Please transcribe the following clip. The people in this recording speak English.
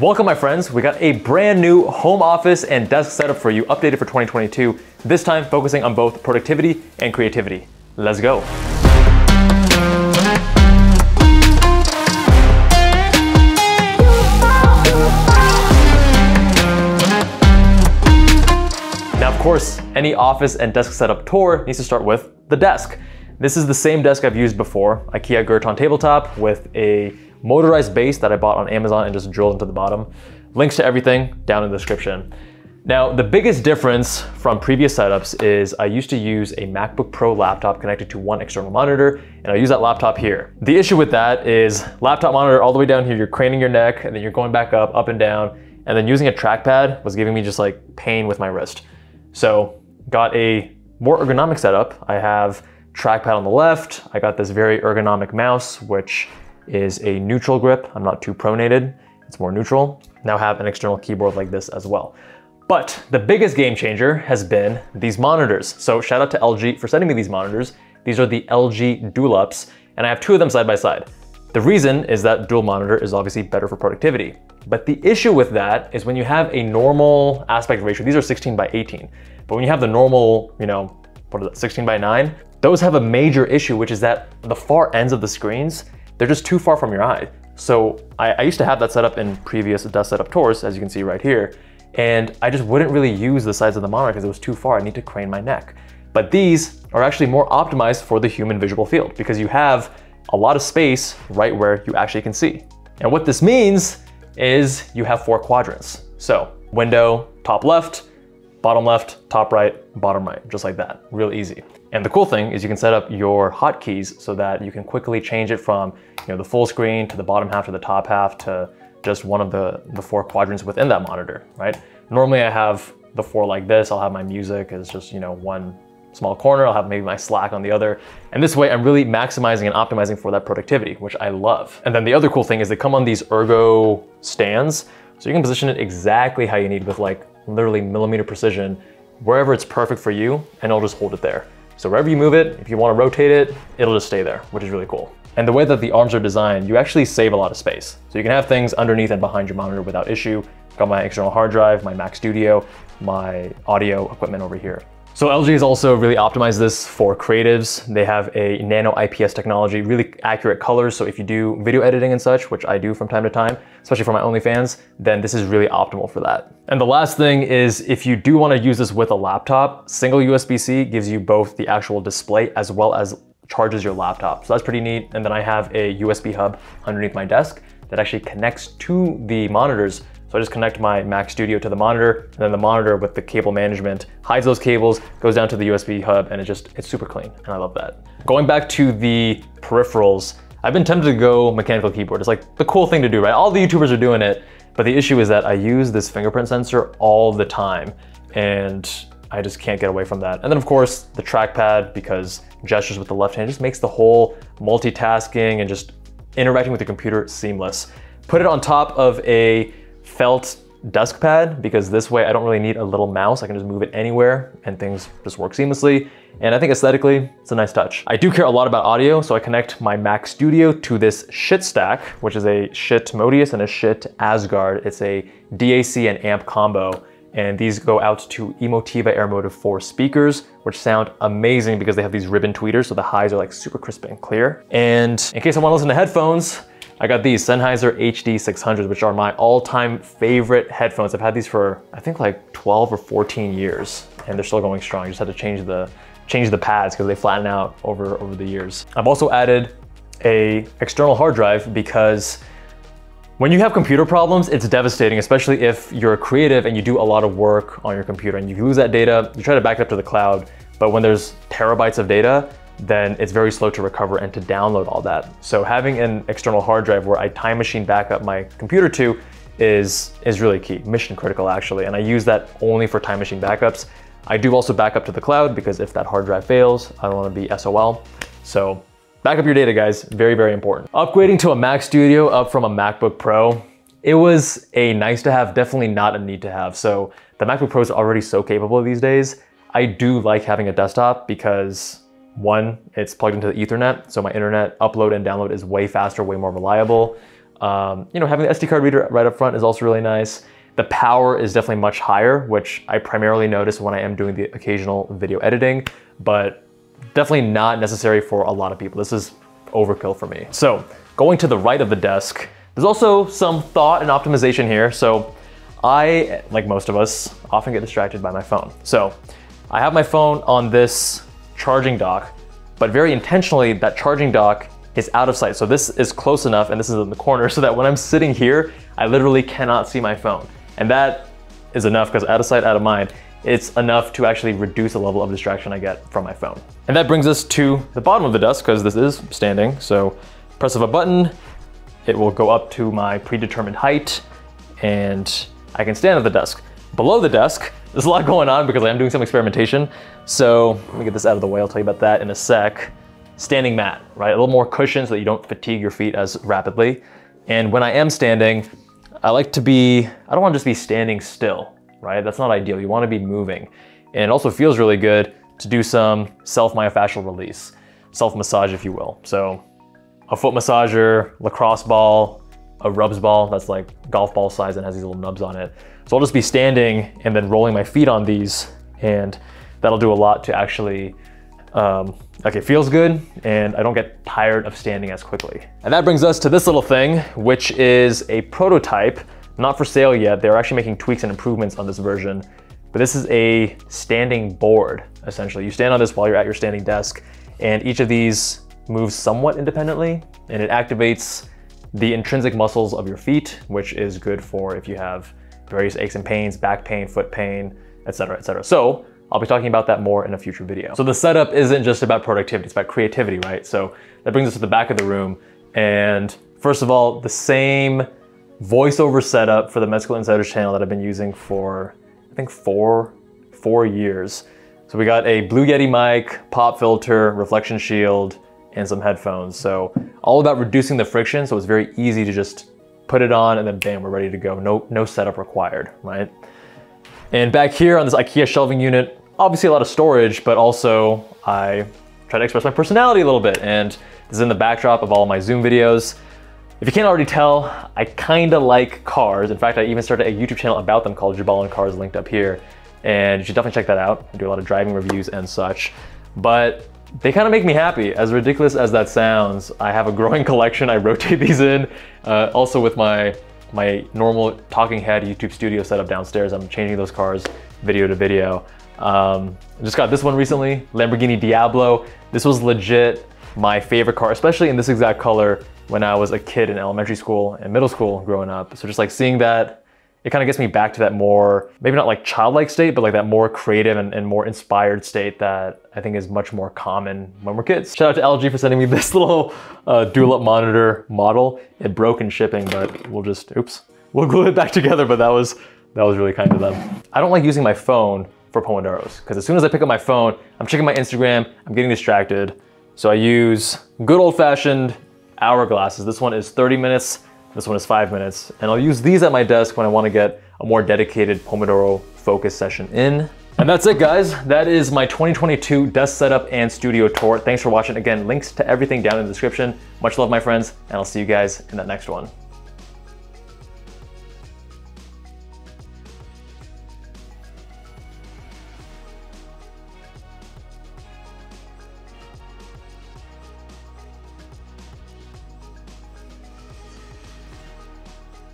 Welcome my friends, we got a brand new home office and desk setup for you, updated for 2022, this time focusing on both productivity and creativity. Let's go. Now of course, any office and desk setup tour needs to start with the desk. This is the same desk I've used before, IKEA Gerton tabletop with a motorized base that I bought on Amazon and just drilled into the bottom. Links to everything down in the description. Now, the biggest difference from previous setups is I used to use a MacBook Pro laptop connected to one external monitor, and I use that laptop here. The issue with that is laptop monitor all the way down here, you're craning your neck and then you're going back up, up and down, and then using a trackpad was giving me just like pain with my wrist. So got a more ergonomic setup. I have trackpad on the left. I got this very ergonomic mouse, which is a neutral grip. I'm not too pronated, it's more neutral. Now have an external keyboard like this as well. But the biggest game changer has been these monitors. So shout out to LG for sending me these monitors. These are the LG DualUps, and I have two of them side by side. The reason is that dual monitor is obviously better for productivity. But the issue with that is when you have a normal aspect ratio, these are 16 by 18, but when you have the normal, you know, what is that, 16 by 9, those have a major issue, which is that the far ends of the screens, they're just too far from your eye. So I used to have that set up in previous desk setup tours, as you can see right here, and I just wouldn't really use the sides of the monitor because it was too far. I need to crane my neck. But these are actually more optimized for the human visual field because you have a lot of space right where you actually can see. And what this means is you have four quadrants. So window, top left, bottom left, top right, bottom right, just like that, real easy. And the cool thing is you can set up your hotkeys so that you can quickly change it from, you know, the full screen to the bottom half to the top half to just one of the four quadrants within that monitor, right? Normally I have the four like this, I'll have my music as just, you know, one small corner, I'll have maybe my Slack on the other. And this way I'm really maximizing and optimizing for that productivity, which I love. And then the other cool thing is they come on these ergo stands, so you can position it exactly how you need with like literally millimeter precision, wherever it's perfect for you, and it'll just hold it there. So wherever you move it, if you want to rotate it, it'll just stay there, which is really cool. And the way that the arms are designed, you actually save a lot of space. So you can have things underneath and behind your monitor without issue. Got my external hard drive, my Mac Studio, my audio equipment over here. So LG has also really optimized this for creatives. They have a nano IPS technology, really accurate colors. So if you do video editing and such, which I do from time to time, especially for my OnlyFans, then this is really optimal for that. And the last thing is if you do want to use this with a laptop, single USB-C gives you both the actual display as well as charges your laptop. So that's pretty neat. And then I have a USB hub underneath my desk that actually connects to the monitors. So I just connect my Mac Studio to the monitor, and then the monitor with the cable management hides those cables, goes down to the USB hub, and it's super clean, and I love that. Going back to the peripherals, I've been tempted to go mechanical keyboard. It's like the cool thing to do, right? All the YouTubers are doing it, but the issue is that I use this fingerprint sensor all the time, and I just can't get away from that. And then of course, the trackpad, because gestures with the left hand just makes the whole multitasking and just interacting with the computer seamless. Put it on top of a felt desk pad because this way I don't really need a little mouse. I can just move it anywhere and things just work seamlessly. And I think aesthetically, it's a nice touch. I do care a lot about audio, so I connect my Mac Studio to this Schiit stack, which is a Schiit Modius and a Schiit Asgard. It's a DAC and amp combo. And these go out to Emotiva AirMotive 4 speakers, which sound amazing because they have these ribbon tweeters, so the highs are like super crisp and clear. And in case I want to listen to headphones, I got these Sennheiser HD 600, which are my all-time favorite headphones. I've had these for, I think like 12 or 14 years, and they're still going strong. You just had to change the pads because they flatten out over the years. I've also added a external hard drive because when you have computer problems, it's devastating, especially if you're creative and you do a lot of work on your computer and you lose that data, you try to back it up to the cloud, but when there's terabytes of data, then it's very slow to recover and to download all that. So having an external hard drive where I time machine back up my computer to is really key, mission critical actually. And I use that only for time machine backups. I do also back up to the cloud because if that hard drive fails, I don't want to be SOL. So back up your data guys, very, very important. Upgrading to a Mac Studio up from a MacBook Pro, it was a nice to have, definitely not a need to have. So the MacBook Pro is already so capable these days. I do like having a desktop because one, it's plugged into the Ethernet, so my internet upload and download is way faster, way more reliable. You know, having the SD card reader right up front is also really nice. The power is definitely much higher, which I primarily notice when I am doing the occasional video editing, but definitely not necessary for a lot of people. This is overkill for me. So going to the right of the desk, there's also some thought and optimization here. So I, like most of us, often get distracted by my phone. So I have my phone on this charging dock, but very intentionally that charging dock is out of sight. So this is close enough and this is in the corner so that when I'm sitting here, I literally cannot see my phone. And that is enough because out of sight, out of mind, it's enough to actually reduce the level of distraction I get from my phone. And that brings us to the bottom of the desk because this is standing. So press of a button, it will go up to my predetermined height and I can stand at the desk. Below the desk, there's a lot going on because I am doing some experimentation. So let me get this out of the way. I'll tell you about that in a sec. Standing mat, right? A little more cushion so that you don't fatigue your feet as rapidly. And when I am standing, I like to be, I don't want to just be standing still, right? That's not ideal. You want to be moving. And it also feels really good to do some self-myofascial release, self-massage, if you will. So a foot massager, lacrosse ball, a rubs ball, that's like golf ball size and has these little nubs on it. So I'll just be standing and then rolling my feet on these, and that'll do a lot to actually, like it feels good and I don't get tired of standing as quickly. And that brings us to this little thing, which is a prototype, not for sale yet. They're actually making tweaks and improvements on this version, but this is a standing board, essentially. You stand on this while you're at your standing desk, and each of these moves somewhat independently, and it activates the intrinsic muscles of your feet, which is good for if you have various aches and pains, back pain, foot pain, etc., etc. So I'll be talking about that more in a future video. So the setup isn't just about productivity, it's about creativity, right? So that brings us to the back of the room. And first of all, the same voiceover setup for the Medical Insiders channel that I've been using for, I think four years. So we got a Blue Yeti mic, pop filter, reflection shield, and some headphones. So all about reducing the friction. So it's very easy to just put it on and then bam, we're ready to go. No setup required, right? And back here on this IKEA shelving unit, obviously a lot of storage, but also I try to express my personality a little bit. And this is in the backdrop of all my Zoom videos. If you can't already tell, I kinda like cars. In fact, I even started a YouTube channel about them called Jabal and Cars, linked up here. And you should definitely check that out. I do a lot of driving reviews and such. But they kind of make me happy. As ridiculous as that sounds, I have a growing collection. I rotate these in. Also with my normal talking head YouTube studio setup downstairs, I'm changing those cars video to video. I just got this one recently, Lamborghini Diablo. This was legit my favorite car, especially in this exact color when I was a kid in elementary school and middle school growing up. So just like seeing that, it kind of gets me back to that more, maybe not like childlike state, but like that more creative and more inspired state that I think is much more common when we're kids. Shout out to LG for sending me this little DualUp monitor model. It broke in shipping, but we'll just, oops, we'll glue it back together. But that was really kind of them. I don't like using my phone for Pomodoros because as soon as I pick up my phone, I'm checking my Instagram, I'm getting distracted. So I use good old fashioned hour glasses. This one is 30 minutes. This one is 5 minutes, and I'll use these at my desk when I want to get a more dedicated Pomodoro focus session in. And that's it, guys. That is my 2022 desk setup and studio tour. Thanks for watching. Again, links to everything down in the description. Much love, my friends, and I'll see you guys in that next one.